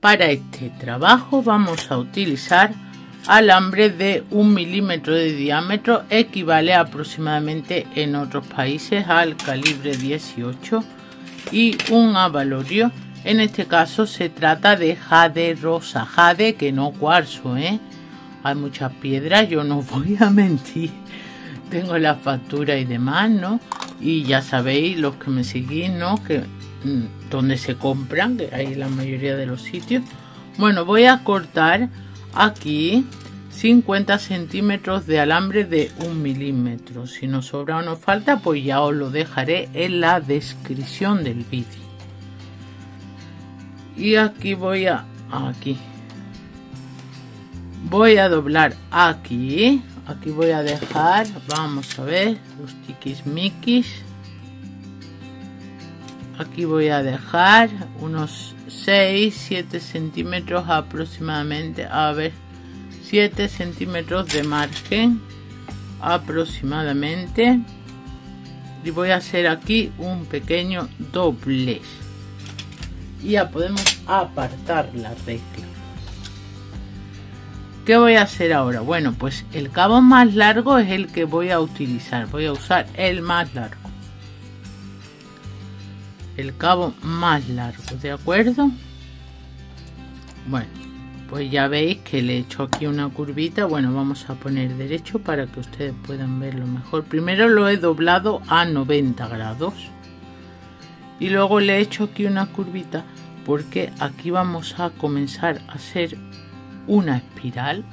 Para este trabajo vamos a utilizar alambre de 1 milímetro de diámetro, equivale aproximadamente en otros países al calibre 18, y un abalorio. En este caso se trata de jade rosa, jade que no cuarzo, Hay muchas piedras, yo no voy a mentir. Tengo la factura y demás, ¿no? Y ya sabéis, los que me seguís, ¿no? Que donde se compran, que hay la mayoría de los sitios. Bueno, voy a cortar aquí 50 centímetros de alambre de 1 milímetro. Si nos sobra o nos falta, pues ya os lo dejaré en la descripción del vídeo. Y aquí voy a... aquí voy a doblar, aquí voy a dejar, vamos a ver, los tiquismiquis. Aquí voy a dejar unos 6-7 centímetros aproximadamente, a ver, 7 centímetros de margen aproximadamente. Y voy a hacer aquí un pequeño doblez. Y ya podemos apartar la regla. ¿Qué voy a hacer ahora? Bueno, pues el cabo más largo es el que voy a utilizar. Voy a usar el más largo. El cabo más largo, ¿de acuerdo? Bueno, pues ya veis que le he hecho aquí una curvita. Bueno, vamos a poner derecho para que ustedes puedan verlo mejor. Primero lo he doblado a 90 grados. Y luego le he hecho aquí una curvita porque aquí vamos a comenzar a hacer una espiral,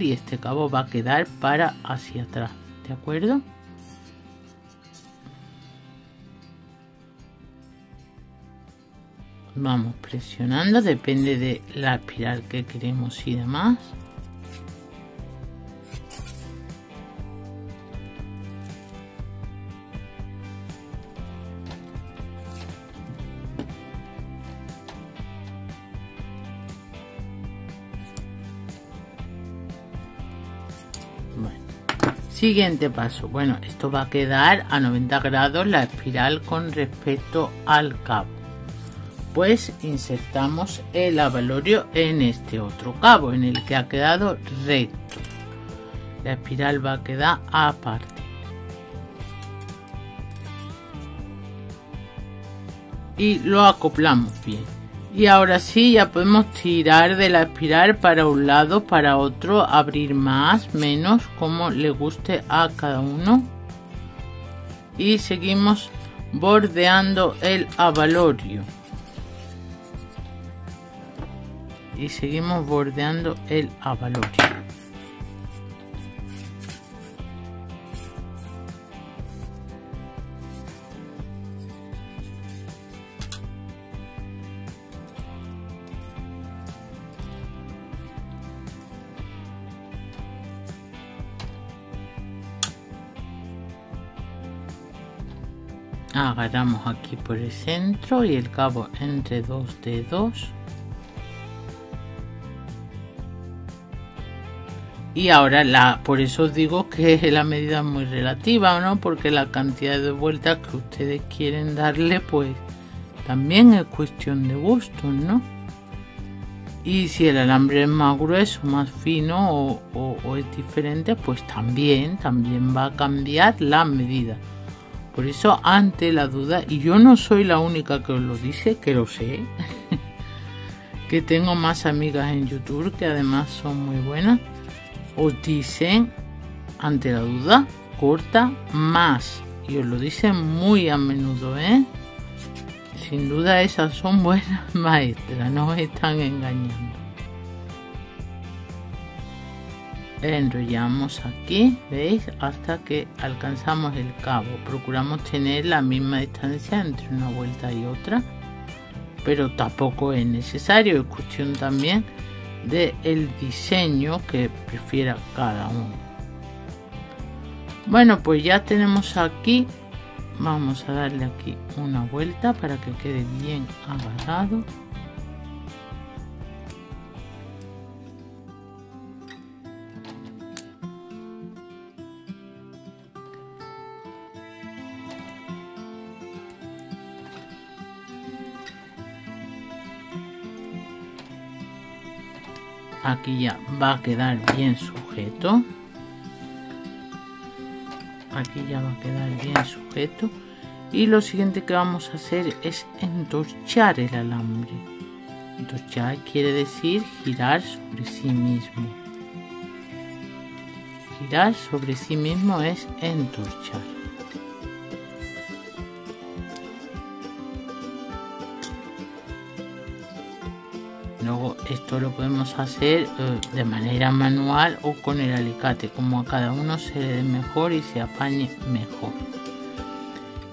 y este cabo va a quedar para hacia atrás, ¿de acuerdo? Vamos presionando, depende de la espiral que queremos y demás. Siguiente paso. Bueno, esto va a quedar a 90 grados la espiral con respecto al cabo. Pues insertamos el abalorio en este otro cabo, en el que ha quedado recto. La espiral va a quedar aparte. Y lo acoplamos bien. Y ahora sí, ya podemos tirar de la espiral para un lado, para otro, abrir más, menos, como le guste a cada uno. Y seguimos bordeando el abalorio. Agarramos aquí por el centro y el cabo entre dos dedos. Y ahora por eso os digo que la medida es muy relativa, ¿no? Porque la cantidad de vueltas que ustedes quieren darle, pues también es cuestión de gusto, ¿no? Y si el alambre es más grueso, más fino o es diferente, pues también va a cambiar la medida. Por eso, ante la duda, y yo no soy la única que os lo dice, que lo sé, que tengo más amigas en YouTube que además son muy buenas, os dicen, ante la duda, corta más. Y os lo dicen muy a menudo, Sin duda esas son buenas maestras, no os están engañando. Enrollamos aquí, ¿veis? Hasta que alcanzamos el cabo. Procuramos tener la misma distancia entre una vuelta y otra, pero tampoco es necesario. Es cuestión también del diseño que prefiera cada uno. Bueno, pues ya tenemos aquí. Vamos a darle aquí una vuelta para que quede bien agarrado. aquí ya va a quedar bien sujeto, aquí ya va a quedar bien sujeto, y lo siguiente que vamos a hacer es entorchar el alambre. Entorchar quiere decir girar sobre sí mismo. Girar sobre sí mismo es entorchar. Luego esto lo podemos hacer de manera manual o con el alicate, como a cada uno se le dé mejor y se apañe mejor.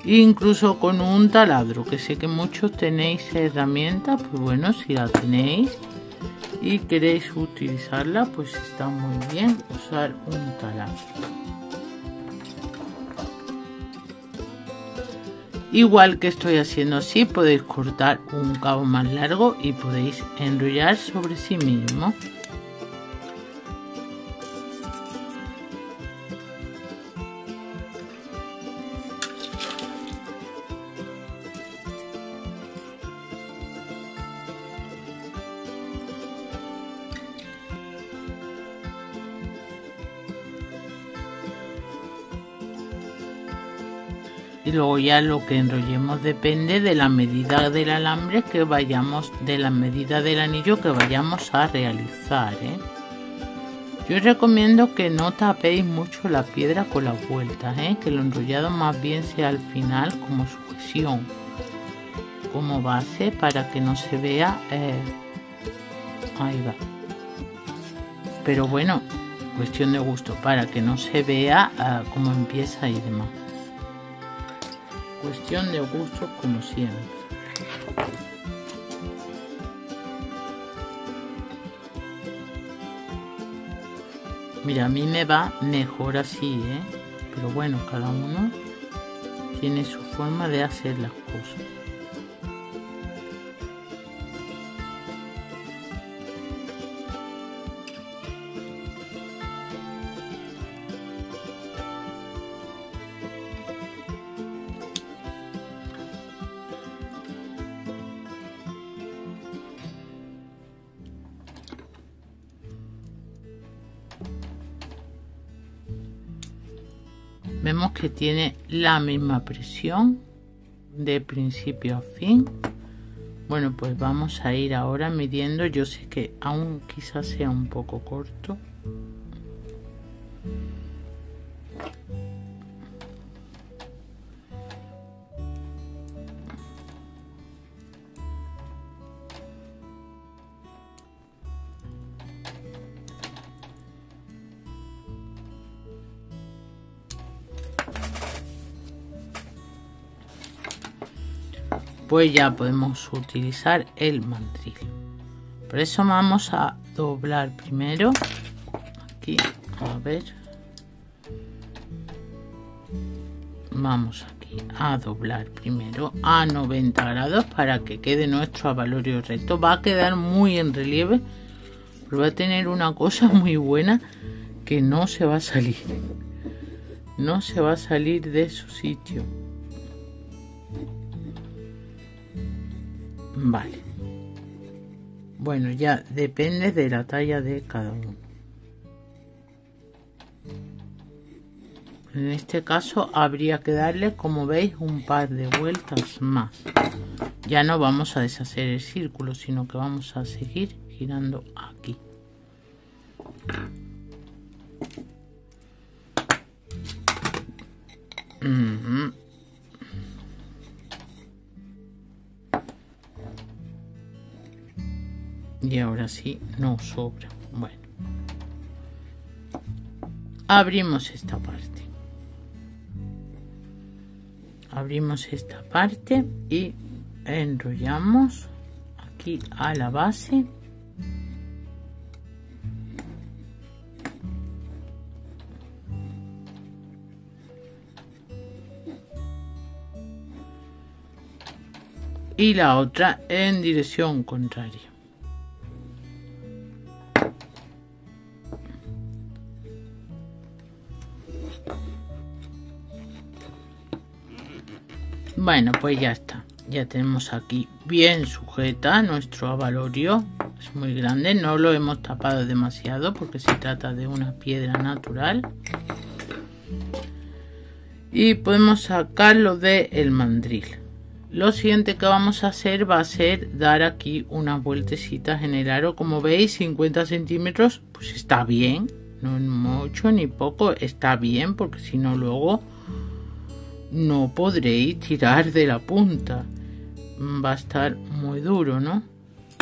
Incluso con un taladro, que sé que muchos tenéis herramientas, pues bueno, si la tenéis y queréis utilizarla, pues está muy bien usar un taladro. Igual que estoy haciendo así, podéis cortar un cabo más largo y podéis enrollar sobre sí mismo. Y luego ya lo que enrollemos depende de la medida del alambre que vayamos, de la medida del anillo que vayamos a realizar, ¿eh? Yo os recomiendo que no tapéis mucho la piedra con las vueltas, ¿eh? Que lo enrollado más bien sea al final como sujeción, como base, para que no se vea. Ahí va. Pero bueno, cuestión de gusto, para que no se vea cómo empieza y demás. Cuestión de gusto, como siempre. Mira, a mí me va mejor así, ¿eh? Pero bueno, cada uno tiene su forma de hacer las cosas. Vemos que tiene la misma presión de principio a fin. Bueno, pues vamos a ir ahora midiendo. Yo sé que aún quizás sea un poco corto. Pues ya podemos utilizar el mandril. Por eso vamos a doblar primero. Aquí, a ver. Vamos aquí a doblar primero a 90 grados para que quede nuestro abalorio recto. Va a quedar muy en relieve, pero va a tener una cosa muy buena, que no se va a salir. No se va a salir de su sitio. Vale, bueno, ya depende de la talla de cada uno. En este caso habría que darle, como veis, un par de vueltas más. Ya no vamos a deshacer el círculo, sino que vamos a seguir girando aquí. Y ahora sí, no sobra. Bueno, abrimos esta parte. Abrimos esta parte y enrollamos aquí a la base. Y la otra en dirección contraria. Bueno, pues ya está. Ya tenemos aquí bien sujeta nuestro abalorio es muy grande, no lo hemos tapado demasiado porque se trata de una piedra natural. Y podemos sacarlo del mandril. Lo siguiente que vamos a hacer va a ser dar aquí unas vueltecitas en el aro. Como veis, 50 centímetros, pues está bien. No es mucho ni poco, está bien, porque si no luego no podréis tirar de la punta. Va a estar muy duro, ¿no?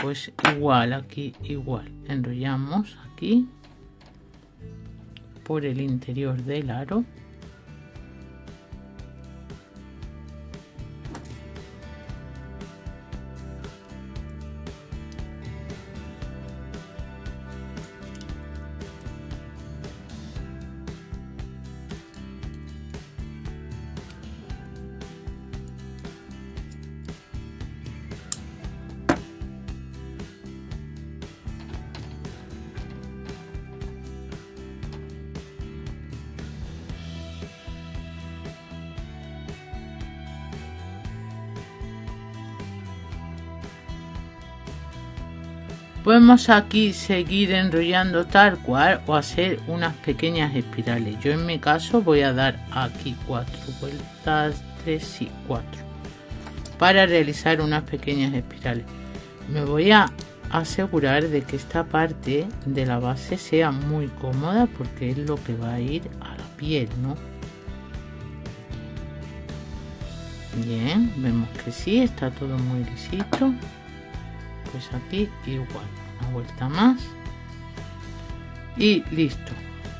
Pues igual, aquí igual. Enrollamos aquí por el interior del aro. Podemos aquí seguir enrollando tal cual o hacer unas pequeñas espirales. Yo en mi caso voy a dar aquí 4 vueltas, 3 y 4, para realizar unas pequeñas espirales. Me voy a asegurar de que esta parte de la base sea muy cómoda, porque es lo que va a ir a la piel, ¿no? Bien, vemos que sí, está todo muy lisito. Pues aquí igual, una vuelta más y listo.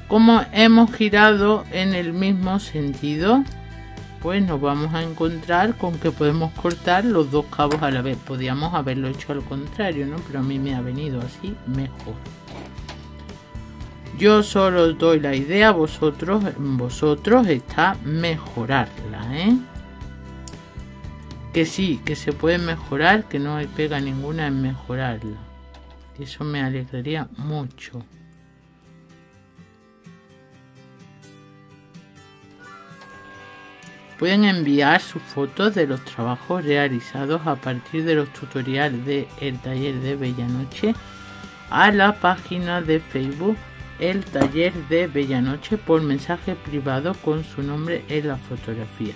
Como hemos girado en el mismo sentido, pues nos vamos a encontrar con que podemos cortar los dos cabos a la vez. Podíamos haberlo hecho al contrario, ¿no? Pero a mí me ha venido así mejor. Yo solo os doy la idea, vosotros está mejorarla, ¿eh? Que sí, que se puede mejorar, que no hay pega ninguna en mejorarla. Eso me alegraría mucho. Pueden enviar sus fotos de los trabajos realizados a partir de los tutoriales de El Taller de Bellanoche a la página de Facebook El Taller de Bellanoche por mensaje privado con su nombre en la fotografía.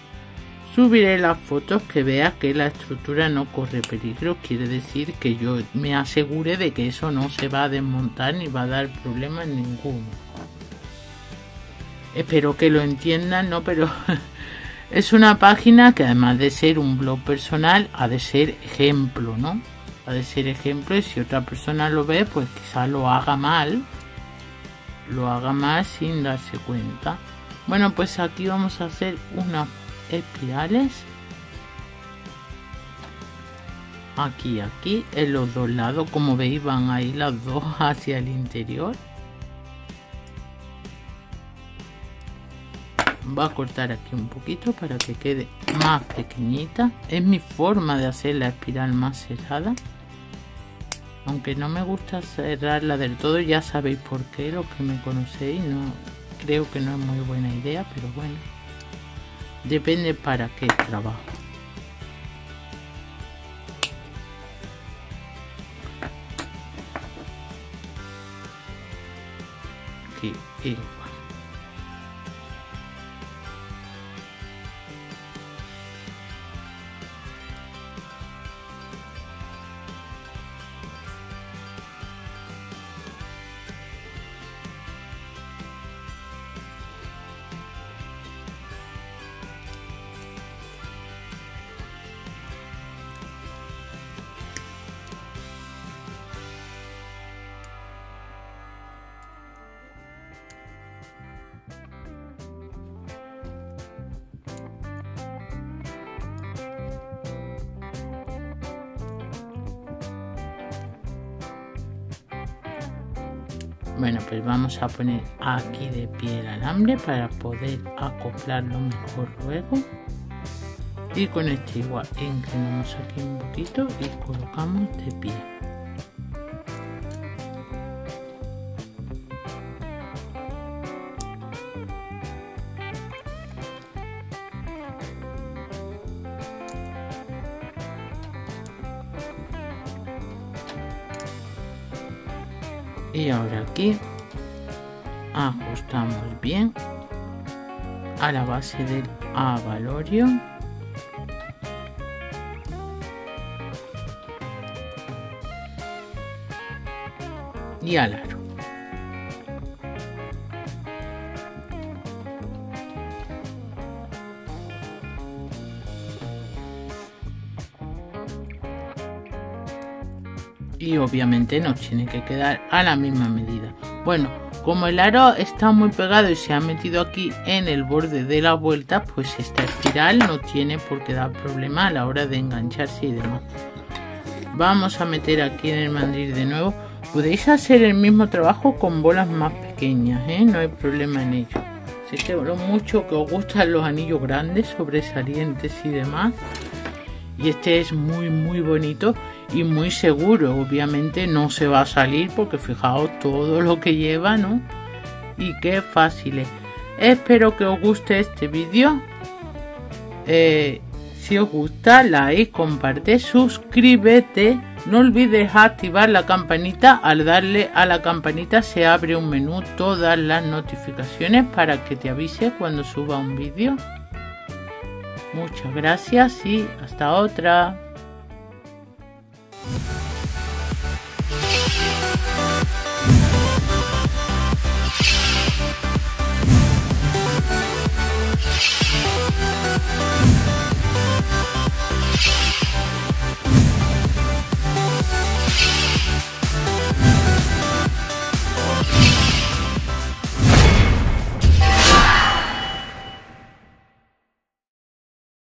Subiré las fotos que vea que la estructura no corre peligro, quiere decir que yo me asegure de que eso no se va a desmontar ni va a dar problemas ninguno. Espero que lo entiendan, ¿no? Pero es una página que, además de ser un blog personal, ha de ser ejemplo, ¿no? Ha de ser ejemplo, y si otra persona lo ve, pues quizá lo haga mal sin darse cuenta. Bueno, pues aquí vamos a hacer una espirales aquí en los dos lados. Como veis, van ahí las dos hacia el interior. Va a cortar aquí un poquito para que quede más pequeñita. Es mi forma de hacer la espiral más cerrada, aunque no me gusta cerrarla del todo. Ya sabéis por qué, los que me conocéis. No creo que no es muy buena idea, pero bueno, depende para qué trabajo. Aquí igual. Bueno, pues vamos a poner aquí de pie el alambre para poder acoplarlo mejor luego. Y con este igual inclinamos aquí un poquito y colocamos de pie. y ahora aquí ajustamos bien a la base del abalorio. Y al aro. Y obviamente nos tiene que quedar a la misma medida. Bueno, como el aro está muy pegado y se ha metido aquí en el borde de la vuelta, pues esta espiral no tiene por qué dar problema a la hora de engancharse y demás. Vamos a meter aquí en el mandril de nuevo. Podéis hacer el mismo trabajo con bolas más pequeñas, ¿eh? No hay problema en ello. Si te hablo mucho que os gustan los anillos grandes, sobresalientes y demás. Y este es muy muy bonito y muy seguro. Obviamente no se va a salir porque fijaos todo lo que lleva, ¿no? Y qué fácil es. Espero que os guste este vídeo. Si os gusta, like, comparte, suscríbete. No olvides activar la campanita. Al darle a la campanita se abre un menú, todas las notificaciones para que te avise cuando suba un vídeo. Muchas gracias y hasta otra.